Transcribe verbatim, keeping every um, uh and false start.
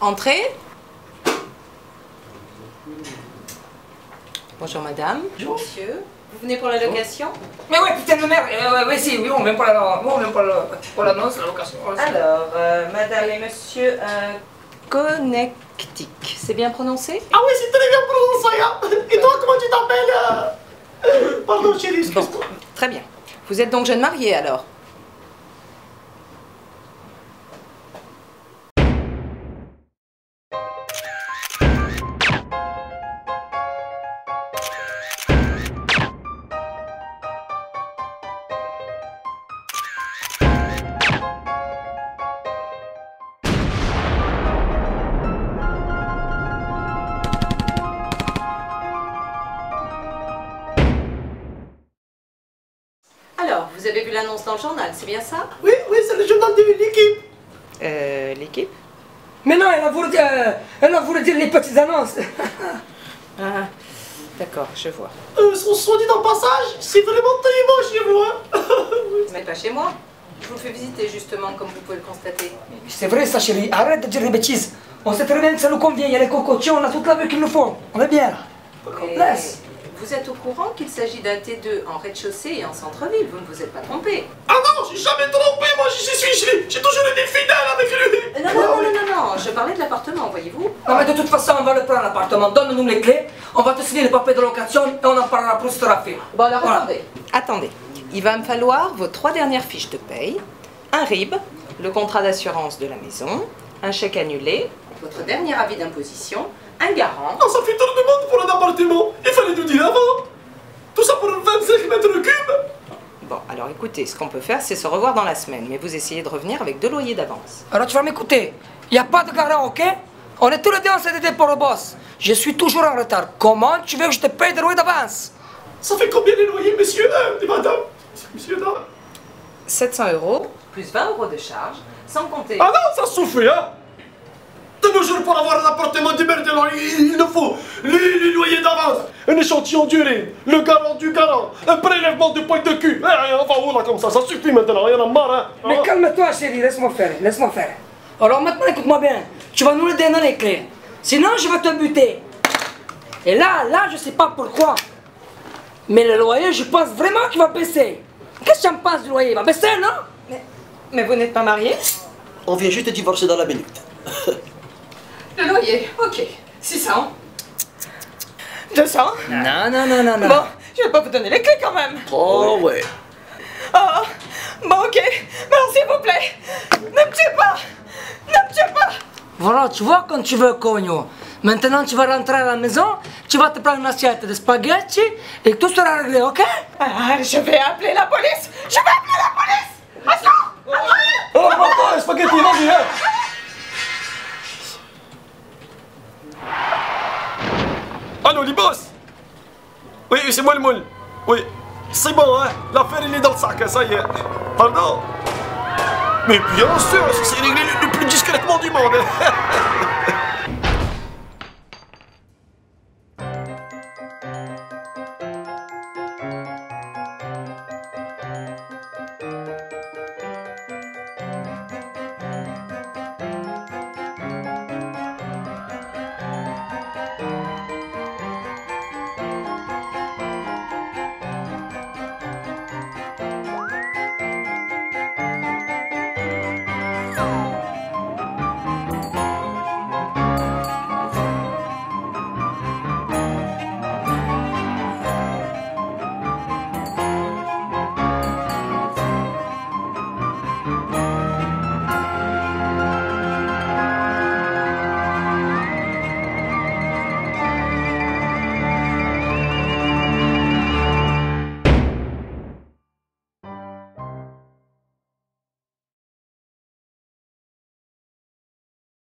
Entrez. Bonjour madame. Bonjour monsieur. Vous venez pour la location? Mais ouais, putain de merde. Euh, oui, ouais, si, oui, on vient pour la, on vient pour la, pour la noce, la location. Alors, euh, madame et monsieur euh, Connectique, c'est bien prononcé? Ah oui, c'est très bien prononcé. Hein. Et toi, comment tu t'appelles? euh... Pardon, chérie, excuse-moi. Bon, très bien. Vous êtes donc jeune mariée alors? Alors, vous avez vu l'annonce dans le journal, c'est bien ça? Oui, oui, c'est le journal de l'équipe. Euh, l'équipe? Mais non, elle a voulu, euh, elle a voulu dire les petites annonces. Ah, d'accord, je vois. Euh, on se dit dans le passage, c'est vraiment très beau chez vous, hein. Mais pas chez moi. Je vous le fais visiter justement, comme vous pouvez le constater. C'est vrai ça, chérie, arrête de dire des bêtises. On sait très bien que ça nous convient, il y a les cocotiers, on a toute la vue qu'il nous faut. On est bien. Et... laisse. Vous êtes au courant qu'il s'agit d'un T deux en rez-de-chaussée et en centre-ville, vous ne vous êtes pas trompé. Ah non, j'ai jamais trompé, moi je suis, j'ai toujours été fidèle avec lui. Non, non, non, non, non, non, je parlais de l'appartement, voyez-vous. Non mais de toute façon, on va le prendre l'appartement, donne-nous les clés, on va te signer les papiers de location et on en parlera plus tard. Bon alors voilà. Attendez, attendez, il va me falloir vos trois dernières fiches de paye, un R I B, le contrat d'assurance de la maison, un chèque annulé, votre dernier avis d'imposition, un garant. Oh, ça fait trop de monde pour un appartement. Il fallait nous dire avant. Tout ça pour vingt-cinq mètres cubes. Bon, alors écoutez, ce qu'on peut faire, c'est se revoir dans la semaine. Mais vous essayez de revenir avec deux loyers d'avance. Alors tu vas m'écouter. Il n'y a pas de garant, ok? On est tous les deux en C D D pour le boss. Je suis toujours en retard. Comment tu veux que je te paye des loyers d'avance? Ça fait combien les loyers, monsieur euh, et madame? Monsieur, là sept cents euros, plus vingt euros de charge, sans compter... Ah non, ça souffle, hein. De nos jours, pour avoir un appartement de merde, il nous faut les loyers d'avance, un échantillon d'urine, le garant du garant, un prélèvement de pointe de cul. Eh, on va où là comme ça? Ça suffit maintenant, il y en a marre. Hein. Mais ah. Calme-toi, chérie, laisse-moi faire, laisse-moi faire. Alors maintenant, écoute-moi bien, tu vas nous le donner les clés, sinon je vais te buter. Et là, là, je sais pas pourquoi, mais le loyer, je pense vraiment qu'il va baisser. Qu'est-ce que tu en penses du loyer? Il va baisser, non? Mais, mais vous n'êtes pas mariés? On vient juste de divorcer dans la minute. Le loyer, ok. six cents. deux cents. Non, non, non, non, non. Bon, je vais pas vous donner les clés quand même. Oh, ouais. Oh, bon, ok. Alors, s'il vous plaît, ne me tuez pas. Ne me tuez pas. Voilà, tu vois quand tu veux, cognon. Maintenant, tu vas rentrer à la maison, tu vas te prendre une assiette de spaghetti et tout sera réglé, ok? Ah, je vais appeler la police. Je vais appeler la police. Attends, attends. Oh, papa, spaghetti, vas-y, hein. Allô, les boss? Oui, c'est moi le moule. Oui, c'est bon, hein? L'affaire, il est dans le sac, ça y est. Pardon? Mais bien sûr, c'est réglé le plus discrètement du monde.